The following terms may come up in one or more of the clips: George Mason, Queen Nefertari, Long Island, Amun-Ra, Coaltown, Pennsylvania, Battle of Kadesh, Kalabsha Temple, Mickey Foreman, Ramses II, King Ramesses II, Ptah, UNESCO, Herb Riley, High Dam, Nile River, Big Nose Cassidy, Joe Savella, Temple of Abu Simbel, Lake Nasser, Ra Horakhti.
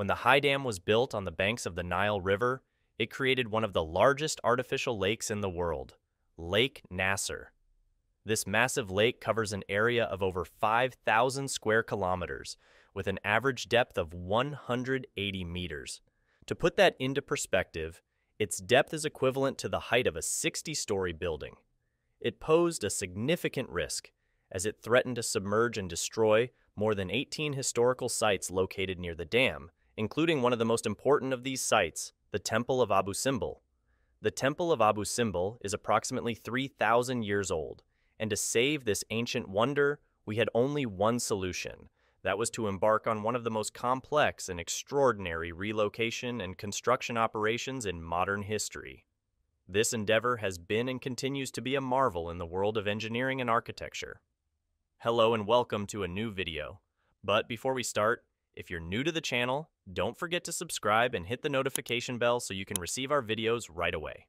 When the High Dam was built on the banks of the Nile River, it created one of the largest artificial lakes in the world, Lake Nasser. This massive lake covers an area of over 5,000 square kilometers, with an average depth of 180 meters. To put that into perspective, its depth is equivalent to the height of a 60-story building. It posed a significant risk, as it threatened to submerge and destroy more than 18 historical sites located near the dam, including one of the most important of these sites, the Temple of Abu Simbel. The Temple of Abu Simbel is approximately 3,000 years old, and to save this ancient wonder, we had only one solution. That was to embark on one of the most complex and extraordinary relocation and construction operations in modern history. This endeavor has been and continues to be a marvel in the world of engineering and architecture. Hello and welcome to a new video. But before we start, if you're new to the channel, don't forget to subscribe and hit the notification bell so you can receive our videos right away.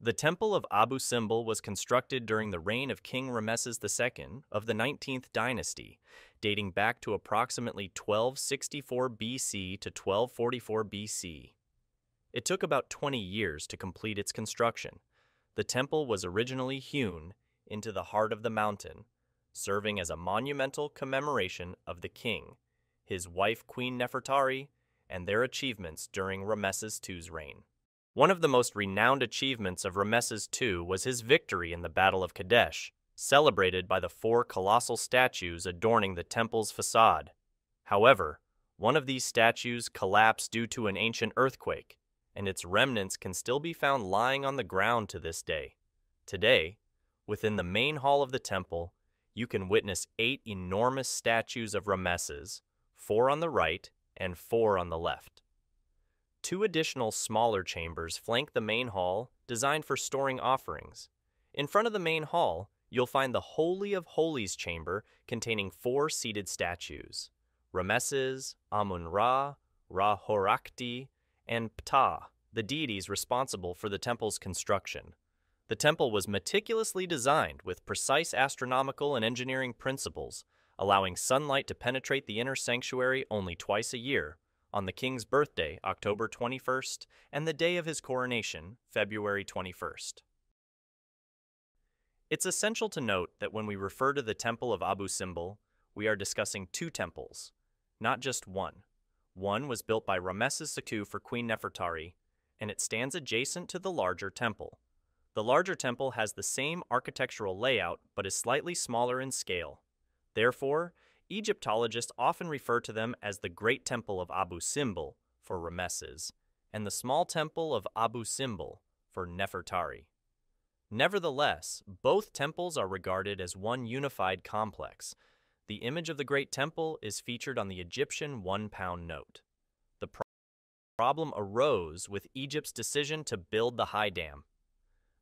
The Temple of Abu Simbel was constructed during the reign of King Ramesses II of the 19th dynasty, dating back to approximately 1264 BC to 1244 BC. It took about 20 years to complete its construction. The temple was originally hewn into the heart of the mountain, serving as a monumental commemoration of the king, his wife Queen Nefertari, and their achievements during Ramesses II's reign. One of the most renowned achievements of Ramesses II was his victory in the Battle of Kadesh, celebrated by the four colossal statues adorning the temple's facade. However, one of these statues collapsed due to an ancient earthquake, and its remnants can still be found lying on the ground to this day. Today, within the main hall of the temple, you can witness 8 enormous statues of Ramesses, 4 on the right and 4 on the left. 2 additional smaller chambers flank the main hall, designed for storing offerings. In front of the main hall, you'll find the Holy of Holies chamber containing 4 seated statues: Ramesses, Amun-Ra, Ra Horakhti, and Ptah, the deities responsible for the temple's construction. The temple was meticulously designed with precise astronomical and engineering principles, allowing sunlight to penetrate the inner sanctuary only twice a year, on the king's birthday, October 21st, and the day of his coronation, February 21st. It's essential to note that when we refer to the Temple of Abu Simbel, we are discussing 2 temples, not just one. One was built by Ramesses II for Queen Nefertari, and it stands adjacent to the larger temple. The larger temple has the same architectural layout but is slightly smaller in scale. Therefore, Egyptologists often refer to them as the Great Temple of Abu Simbel for Ramesses and the Small Temple of Abu Simbel for Nefertari. Nevertheless, both temples are regarded as one unified complex. The image of the Great Temple is featured on the Egyptian £1 note. The problem arose with Egypt's decision to build the High Dam.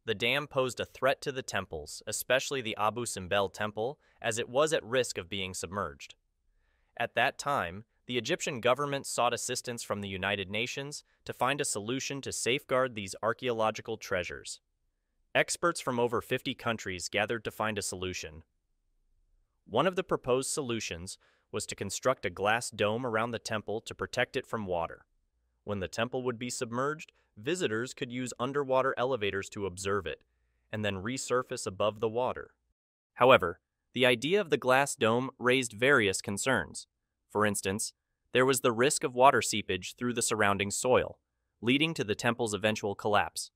The dam posed a threat to the temples, especially the Abu Simbel temple, as it was at risk of being submerged. At that time, the Egyptian government sought assistance from the United Nations to find a solution to safeguard these archaeological treasures. Experts from over 50 countries gathered to find a solution. One of the proposed solutions was to construct a glass dome around the temple to protect it from water. When the temple would be submerged, visitors could use underwater elevators to observe it, and then resurface above the water. However, the idea of the glass dome raised various concerns. For instance, there was the risk of water seepage through the surrounding soil, leading to the temple's eventual collapse,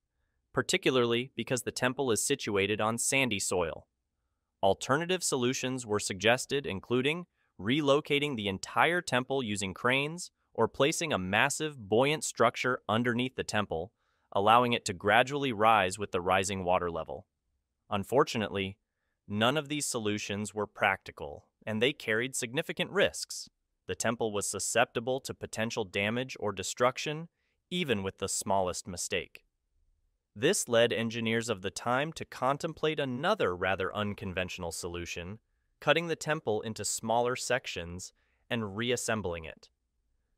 particularly because the temple is situated on sandy soil. Alternative solutions were suggested, including relocating the entire temple using cranes, or placing a massive, buoyant structure underneath the temple, allowing it to gradually rise with the rising water level. Unfortunately, none of these solutions were practical, and they carried significant risks. The temple was susceptible to potential damage or destruction, even with the smallest mistake. This led engineers of the time to contemplate another rather unconventional solution, cutting the temple into smaller sections and reassembling it.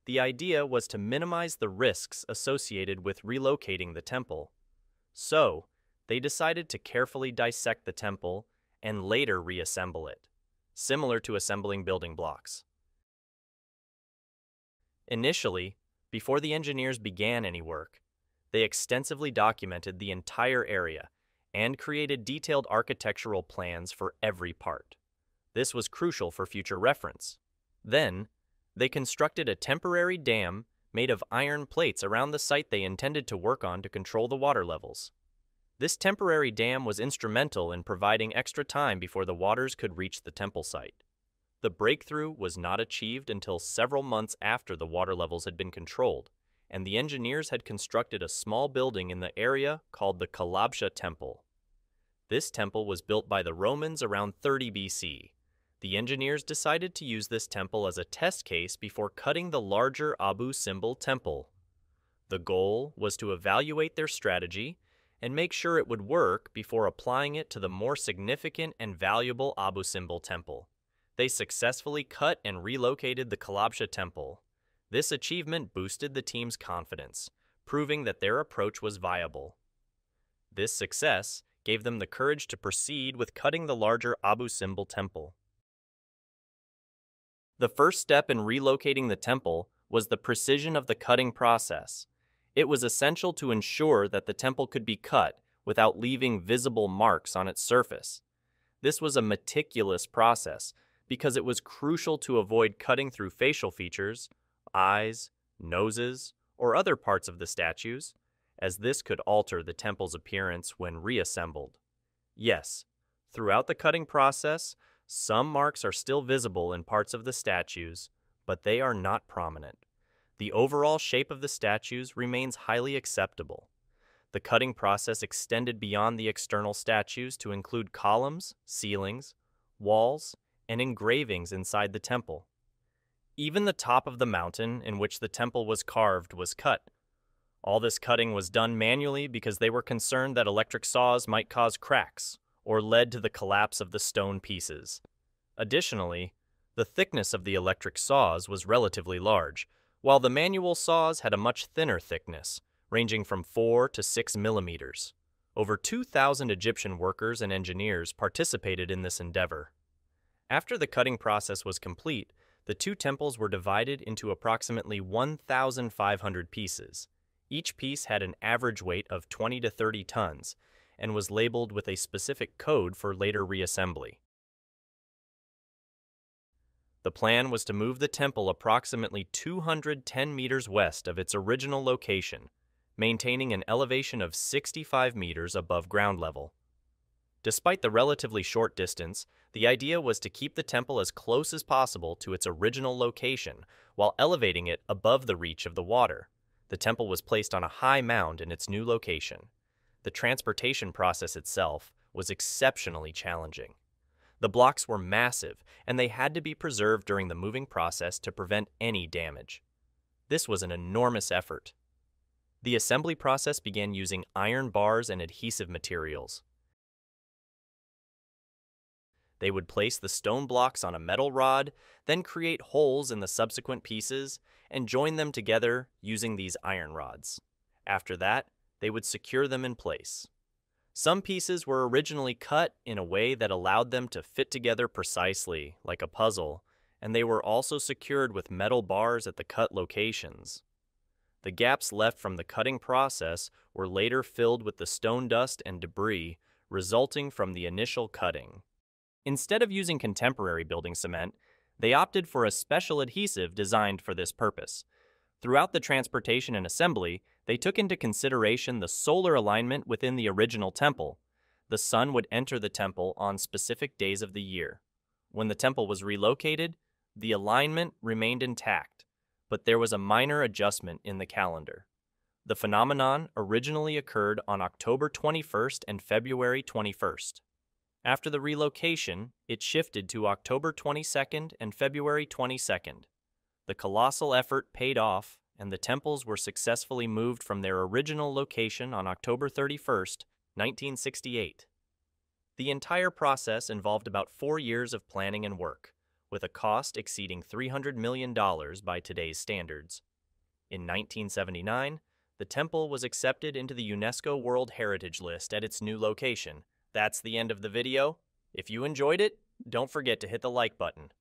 The idea was to minimize the risks associated with relocating the temple. So, they decided to carefully dissect the temple and later reassemble it, similar to assembling building blocks. Initially, before the engineers began any work, they extensively documented the entire area and created detailed architectural plans for every part. This was crucial for future reference. Then, they constructed a temporary dam made of iron plates around the site they intended to work on to control the water levels. This temporary dam was instrumental in providing extra time before the waters could reach the temple site. The breakthrough was not achieved until several months after the water levels had been controlled, and the engineers had constructed a small building in the area called the Kalabsha Temple. This temple was built by the Romans around 30 BC. The engineers decided to use this temple as a test case before cutting the larger Abu Simbel temple. The goal was to evaluate their strategy and make sure it would work before applying it to the more significant and valuable Abu Simbel temple. They successfully cut and relocated the Kalabsha temple. This achievement boosted the team's confidence, proving that their approach was viable. This success gave them the courage to proceed with cutting the larger Abu Simbel temple. The first step in relocating the temple was the precision of the cutting process. It was essential to ensure that the temple could be cut without leaving visible marks on its surface. This was a meticulous process because it was crucial to avoid cutting through facial features, eyes, noses, or other parts of the statues, as this could alter the temple's appearance when reassembled. Yes, throughout the cutting process, some marks are still visible in parts of the statues, but they are not prominent. The overall shape of the statues remains highly acceptable. The cutting process extended beyond the external statues to include columns, ceilings, walls, and engravings inside the temple. Even the top of the mountain in which the temple was carved was cut. All this cutting was done manually because they were concerned that electric saws might cause cracks or led to the collapse of the stone pieces. Additionally, the thickness of the electric saws was relatively large, while the manual saws had a much thinner thickness, ranging from 4 to 6 millimeters. Over 2,000 Egyptian workers and engineers participated in this endeavor. After the cutting process was complete, the two temples were divided into approximately 1,500 pieces. Each piece had an average weight of 20 to 30 tons, and was labeled with a specific code for later reassembly. The plan was to move the temple approximately 210 meters west of its original location, maintaining an elevation of 65 meters above ground level. Despite the relatively short distance, the idea was to keep the temple as close as possible to its original location while elevating it above the reach of the water. The temple was placed on a high mound in its new location. The transportation process itself was exceptionally challenging. The blocks were massive, and they had to be preserved during the moving process to prevent any damage. This was an enormous effort. The assembly process began using iron bars and adhesive materials. They would place the stone blocks on a metal rod, then create holes in the subsequent pieces, and join them together using these iron rods. After that, they would secure them in place. Some pieces were originally cut in a way that allowed them to fit together precisely, like a puzzle, and they were also secured with metal bars at the cut locations. The gaps left from the cutting process were later filled with the stone dust and debris resulting from the initial cutting. Instead of using contemporary building cement, they opted for a special adhesive designed for this purpose. Throughout the transportation and assembly, they took into consideration the solar alignment within the original temple. The sun would enter the temple on specific days of the year. When the temple was relocated, the alignment remained intact, but there was a minor adjustment in the calendar. The phenomenon originally occurred on October 21st and February 21st. After the relocation, it shifted to October 22nd and February 22nd. The colossal effort paid off, and the temples were successfully moved from their original location on October 31st, 1968. The entire process involved about 4 years of planning and work, with a cost exceeding $300 million by today's standards. In 1979, the temple was accepted into the UNESCO World Heritage List at its new location. That's the end of the video. If you enjoyed it, don't forget to hit the like button.